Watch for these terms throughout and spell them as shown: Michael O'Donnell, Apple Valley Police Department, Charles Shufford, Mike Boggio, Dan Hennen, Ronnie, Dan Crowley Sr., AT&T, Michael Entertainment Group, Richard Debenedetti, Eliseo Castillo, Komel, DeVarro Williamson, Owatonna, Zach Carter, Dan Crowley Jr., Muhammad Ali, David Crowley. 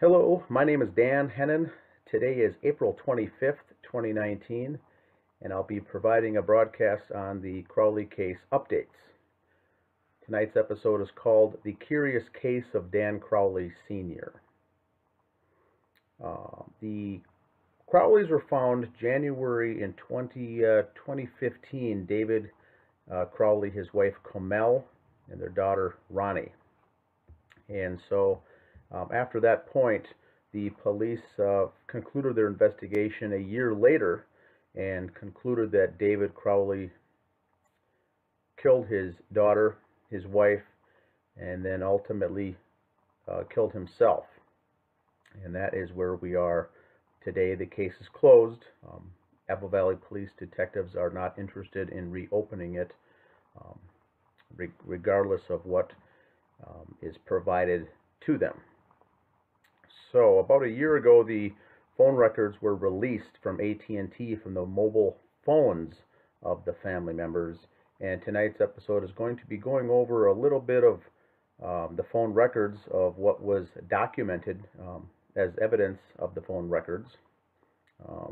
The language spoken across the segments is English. Hello, my name is Dan Hennen. Today is April 25th, 2019, and I'll be providing a broadcast on the Crowley case updates. Tonight's episode is called The Curious Case of Dan Crowley Sr. The Crowleys were found January 2015, David Crowley, his wife Komel, and their daughter Ronnie. And so after that point, the police concluded their investigation a year later and concluded that David Crowley killed his daughter, his wife, and then ultimately killed himself. And that is where we are today. The case is closed. Apple Valley Police detectives are not interested in reopening it, regardless of what is provided to them. So about a year ago, the phone records were released from AT&T from the mobile phones of the family members, and tonight's episode is going to be going over a little bit of the phone records of what was documented as evidence of the phone records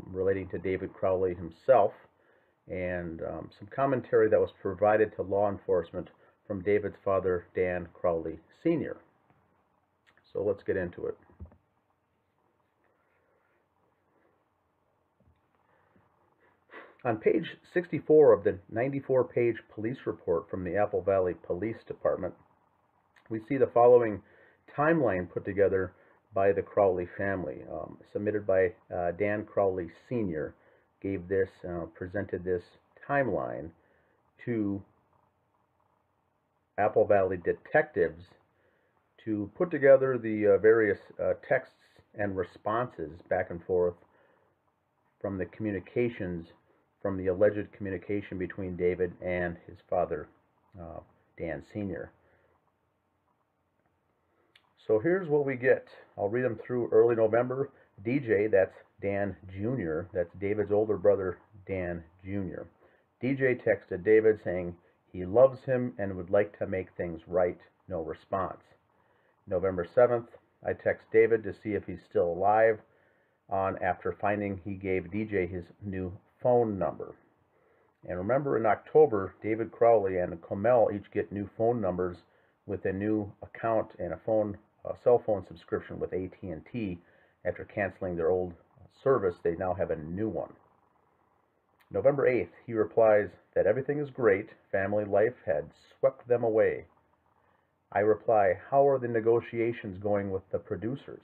relating to David Crowley himself, and some commentary that was provided to law enforcement from David's father, Dan Crowley Sr. So let's get into it. On page 64 of the 94-page police report from the Apple Valley Police Department, we see the following timeline put together by the Crowley family, submitted by Dan Crowley Sr. gave this, presented this timeline to Apple Valley detectives to put together the various texts and responses back and forth from the communications, from the alleged communication between David and his father, Dan Sr. So here's what we get. I'll read them through early November. DJ, that's Dan Jr., that's David's older brother, Dan Jr. DJ texted David saying he loves him and would like to make things right. No response. November 7th, I text David to see if he's still alive after finding he gave DJ his new phone number. And remember, in October, David Crowley and Komel each get new phone numbers with a new account and a cell phone subscription with AT&T. After canceling their old service, they now have a new one. November 8th, he replies that everything is great. Family life had swept them away. I reply, how are the negotiations going with the producers?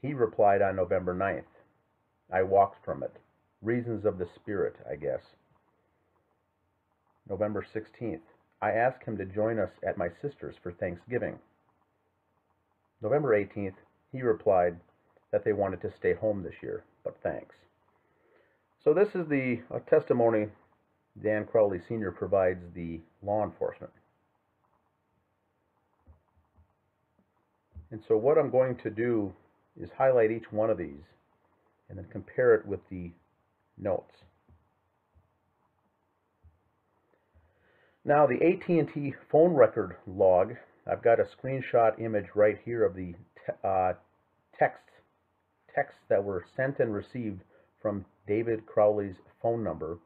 He replied on November 9th. I walked from it. Reasons of the spirit, I guess. November 16th. I asked him to join us at my sister's for Thanksgiving. November 18th, he replied that they wanted to stay home this year, but thanks. So this is the testimony Dan Crowley Sr. provides the law enforcement. And so what I'm going to do is highlight each one of these and then compare it with the notes. Now, the AT&T phone record log, I've got a screenshot image right here of the texts that were sent and received from David Crowley's phone number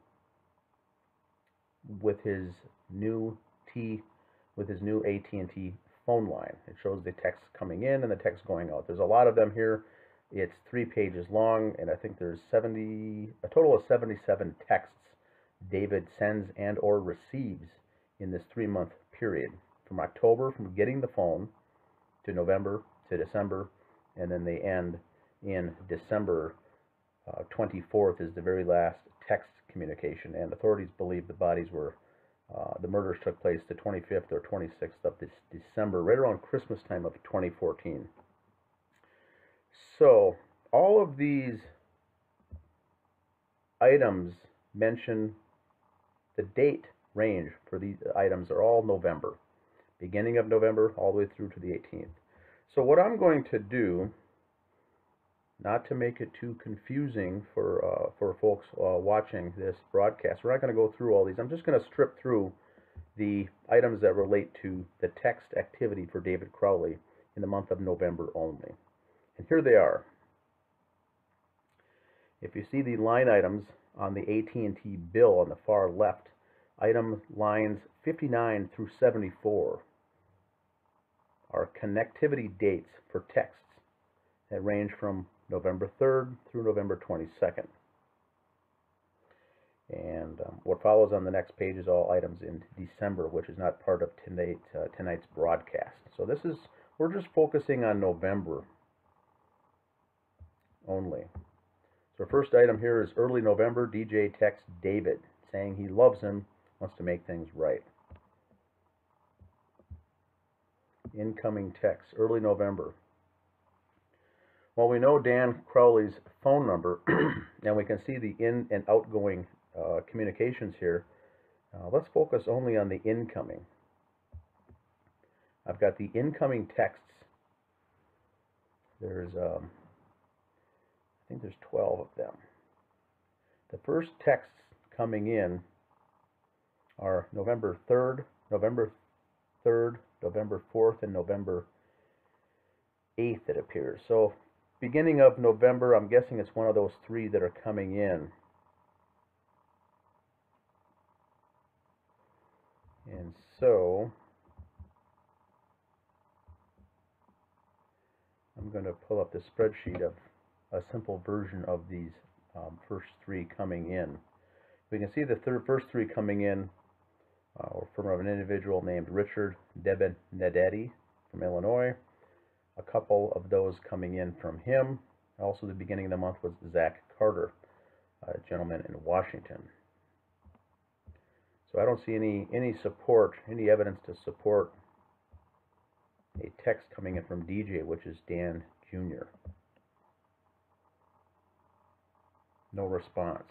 with his new AT&T phone line. It shows the text coming in and the text going out. There's a lot of them here. It's 3 pages long, and I think there's a total of 77 texts David sends and or receives in this 3-month period, from October, from getting the phone, to November, to December, and then they end in December 24th is the very last text communication, and authorities believe the bodies were, the murders took place the 25th or 26th of this December, right around Christmas time of 2014. So all of these items mention the date range for these items are all November, beginning of November all the way through to the 18th. So what I'm going to do, not to make it too confusing for folks watching this broadcast, we're not going to go through all these. I'm just going to strip through the items that relate to the text activity for David Crowley in the month of November only. And here they are. If you see the line items on the AT&T bill on the far left, item lines 59 through 74 are connectivity dates for texts that range from November 3rd through November 22nd. And what follows on the next page is all items in December, which is not part of tonight's broadcast. So this is, we're just focusing on November only. So first item here is early November, DJ texts David, saying he loves him, wants to make things right. Incoming text, early November. Well, we know Dan Crowley's phone number, and we can see the in and outgoing communications here. Let's focus only on the incoming. I've got the incoming texts. There's, I think there's 12 of them. The first texts coming in are November 3rd, November 4th, and November 8th, it appears. So beginning of November, I'm guessing it's one of those three that are coming in. And so I'm going to pull up the spreadsheet of a simple version of these first three coming in. We can see the first three coming in are from an individual named Richard Debenedetti from Illinois. A couple of those coming in from him. Also, the beginning of the month was Zach Carter, a gentleman in Washington. So I don't see any evidence to support a text coming in from DJ, which is Dan Jr. No response.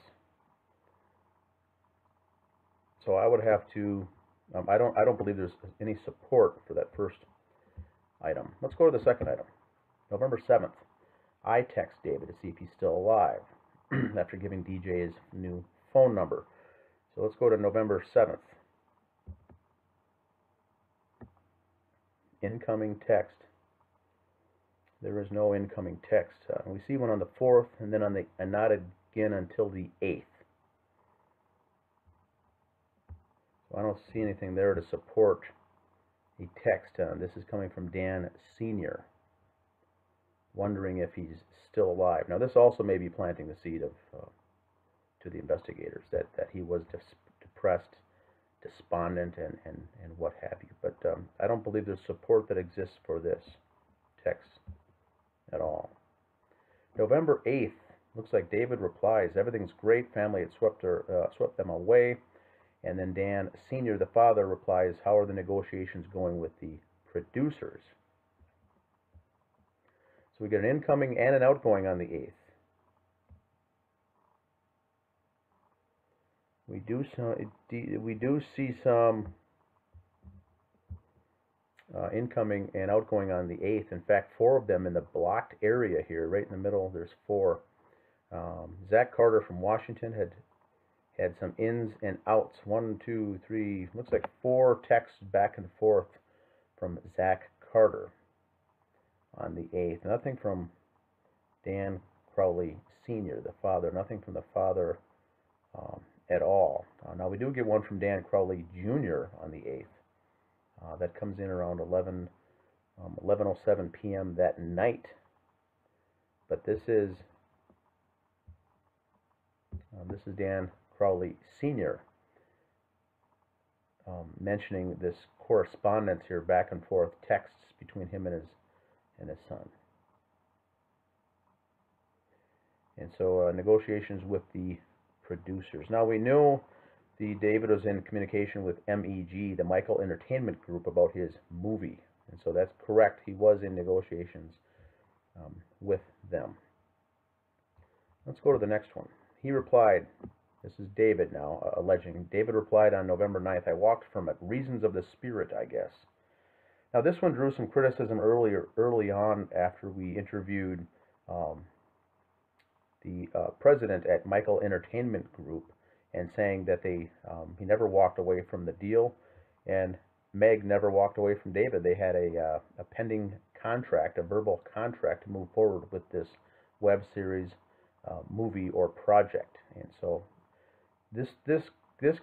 So I would have to. I don't believe there's any support for that first item. Let's go to the second item. November 7th. I text David to see if he's still alive after giving DJ his new phone number. So let's go to November 7th. Incoming text. There is no incoming text. We see one on the 4th and then on the and not again until the 8th. So I don't see anything there to support a text. This is coming from Dan Sr., wondering if he's still alive. Now, this also may be planting the seed of to the investigators that he was depressed, despondent, and what have you. But I don't believe there's support that exists for this text at all. November 8th. Looks like David replies, "Everything's great. Family had swept them away." And then Dan Sr., the father, replies, "How are the negotiations going with the producers?" So we get an incoming and an outgoing on the 8th. We do see some incoming and outgoing on the 8th. In fact, four of them in the blocked area here, right in the middle. There's four. Zach Carter from Washington had some ins and outs, 1, 2, 3, looks like four texts back and forth from Zach Carter on the 8th. Nothing from Dan Crowley Sr., the father, nothing from the father at all. Now, we do get one from Dan Crowley Jr. on the 8th. That comes in around 11:07 p.m. that night. But this is Dan Crowley Sr. Mentioning this correspondence here, back and forth texts between him and his son. And so negotiations with the producers. Now, we know the David was in communication with MEG, the Michael Entertainment Group, about his movie. And so that's correct. He was in negotiations with them. Let's go to the next one. He replied. This is David now, alleging. David replied on November 9th, "I walked from it. Reasons of the spirit, I guess." Now, this one drew some criticism early on after we interviewed the president at Michael Entertainment Group, and saying that he never walked away from the deal, and Meg never walked away from David. They had a pending contract, a verbal contract to move forward with this web series, movie, or project. And so this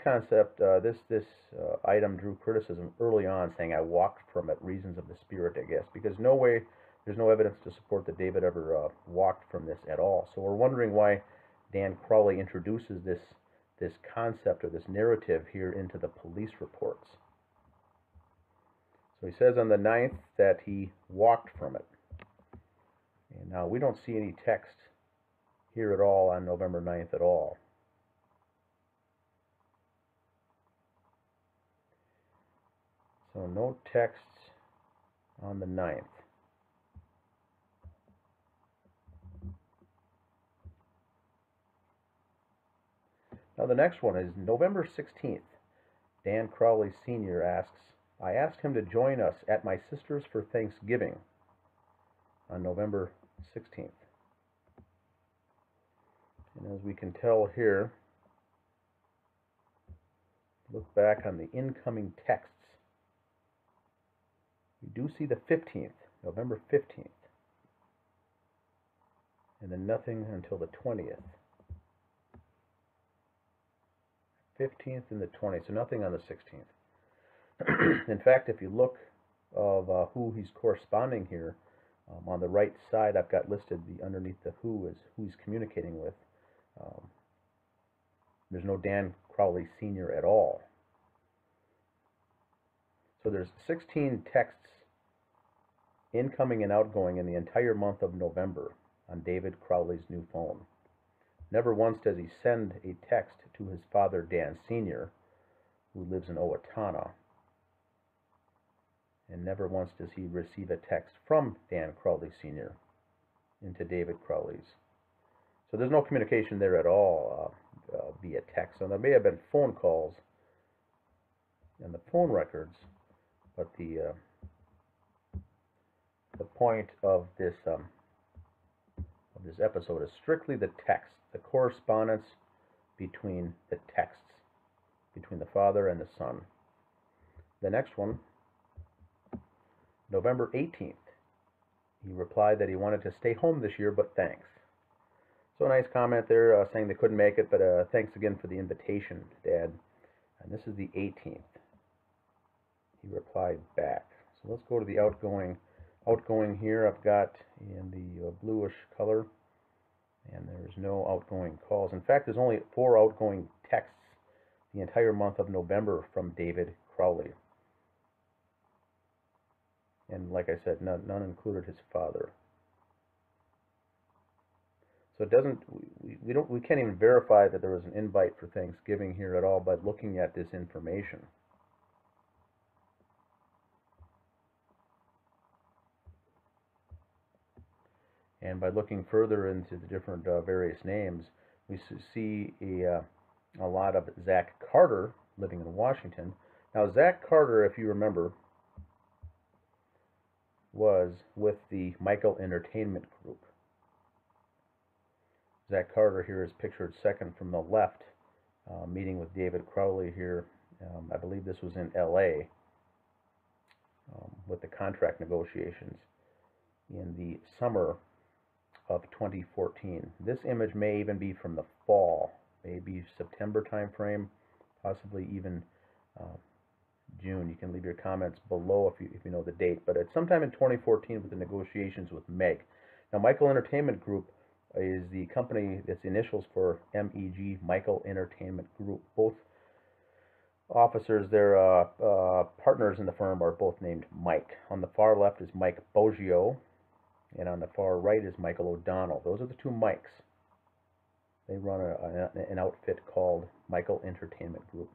concept, this item drew criticism early on, saying I walked from it, reasons of the spirit, I guess, because no way, there's no evidence to support that David ever walked from this at all. So we're wondering why Dan Crowley introduces this concept or this narrative here into the police reports. So he says on the 9th that he walked from it. And now we don't see any text here at all on November 9th at all. So no texts on the 9th. Now the next one is November 16th. Dan Crowley Sr. asks, I asked him to join us at my sister's for Thanksgiving on November 16th. And as we can tell here, look back on the incoming texts. We do see the 15th, November 15th. And then nothing until the 20th. 15th and the 20th, so nothing on the 16th. In fact, if you look of who he's corresponding here, on the right side I've got listed the underneath the who is who he's communicating with. There's no Dan Crowley Sr. at all. So there's 16 texts incoming and outgoing in the entire month of November on David Crowley's new phone. Never once does he send a text to his father, Dan Sr., who lives in Owatonna. And never once does he receive a text from Dan Crowley Sr. into David Crowley's. So there's no communication there at all via text. So there may have been phone calls and the phone records, but the point of this episode is strictly the text, the correspondence between the texts, between the father and the son. The next one, November 18th, he replied that he wanted to stay home this year, but thanks. So a nice comment there saying they couldn't make it, but thanks again for the invitation, Dad. And this is the 18th. He replied back. So let's go to the outgoing. Outgoing here I've got in the bluish color, and there's no outgoing calls. In fact, there's only 4 outgoing texts the entire month of November from David Crowley. And like I said, none included his father. So it doesn't, we can't even verify that there was an invite for Thanksgiving here at all by looking at this information. And by looking further into the different various names, we see a lot of Zach Carter living in Washington. Now, Zach Carter, if you remember, was with the Michael Entertainment Group. Zach Carter here is pictured second from the left, meeting with David Crowley here. I believe this was in L.A. With the contract negotiations in the summer of 2014. This image may even be from the fall, maybe September time frame, possibly even June. You can leave your comments below if you know the date, but it's sometime in 2014 with the negotiations with Meg. Now, Michael Entertainment Group is the company that's initials for MEG, Michael Entertainment Group. Both officers, their partners in the firm are both named Mike. On the far left is Mike Boggio, and on the far right is Michael O'Donnell. Those are the two Mikes. They run an outfit called Michael Entertainment Group.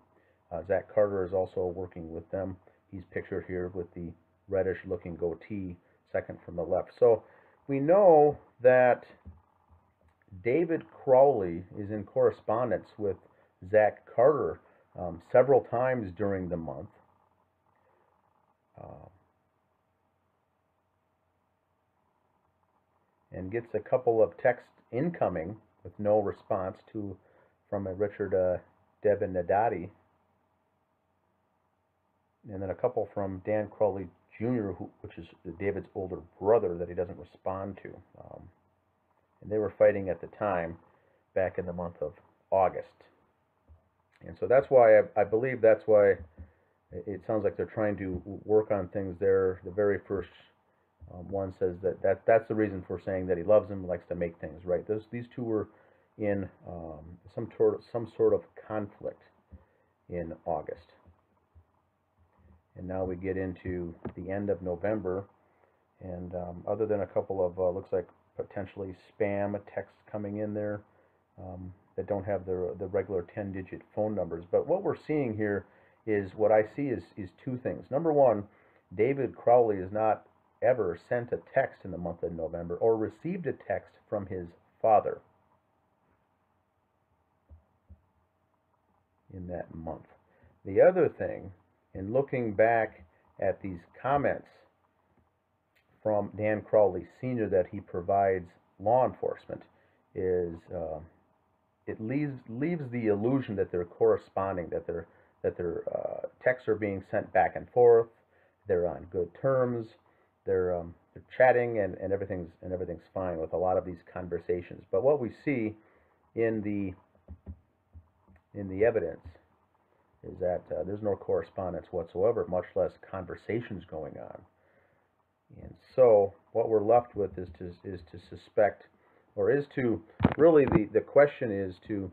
Zach Carter is also working with them. He's pictured here with the reddish-looking goatee, second from the left. So we know that David Crowley is in correspondence with Zach Carter several times during the month. And gets a couple of texts incoming with no response from a Richard Debenedetti, and then a couple from Dan Crowley Jr., which is David's older brother that he doesn't respond to. And they were fighting at the time back in the month of August. And so that's why I believe that's why it sounds like they're trying to work on things there. The very first one says that's the reason for saying that he loves him, likes to make things right. These two were in some sort of conflict in August. And now we get into the end of November, and other than a couple of looks like potentially spam texts coming in there that don't have the regular 10-digit phone numbers. But what we're seeing here is what I see is two things. Number one, David Crowley has not ever sent a text in the month of November or received a text from his father in that month. The other thing, in looking back at these comments from Dan Crowley Sr. that he provides law enforcement, is it leaves the illusion that they're corresponding, that their texts are being sent back and forth, they're on good terms, they're chatting, and everything's fine with a lot of these conversations. But what we see in the evidence is that there's no correspondence whatsoever, much less conversations going on. And so what we're left with is to suspect, or is to really, the question is to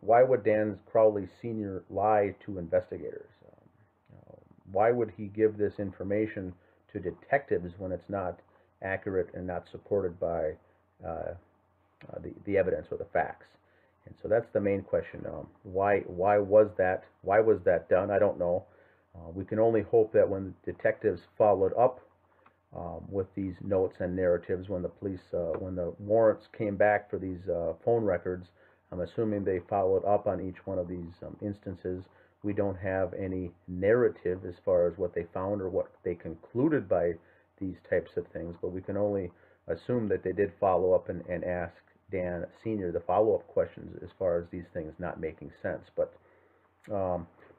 why would Dan Crowley Sr. lie to investigators? Why would he give this information to detectives when it's not accurate and not supported by the evidence or the facts? And so that's the main question. Why was that done? I don't know. We can only hope that when detectives followed up with these notes and narratives, when the police, when the warrants came back for these phone records, I'm assuming they followed up on each one of these instances. We don't have any narrative as far as what they found or what they concluded by these types of things, but we can only assume that they did follow up and ask Dan Sr. the follow-up questions as far as these things not making sense. But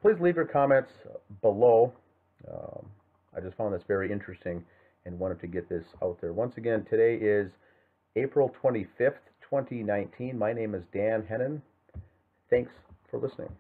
please leave your comments below. I just found this very interesting and wanted to get this out there. Once again, today is April 25th, 2019. My name is Dan Hennen. Thanks for listening.